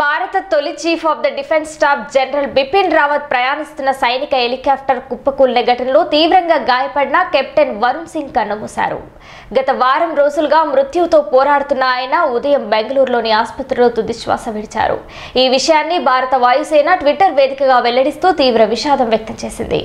భారత తొలి chief of the defence staff general Bipin Rawat ప్రయాణిస్తున్న సైనిక హెలికాప్టర్ కుప్పకూలిన ఘటనలో తీవ్రంగా గాయపడిన కెప్టెన్ వరుణ్ సింగ్ కన్నుమూశారు. గత వారం రోజులుగా మృత్యుతో పోరాడుతున్న ఆయన ఉదయం బెంగళూరులోని ఆసుపత్రిలో తుదిశ్వాస విడిచారు. ఈ విషయాన్ని భారత వాయుసేన ట్విట్టర్ వేదికగా వెల్లడిస్తూ తీవ్ర విషాదం వ్యక్తం చేసింది.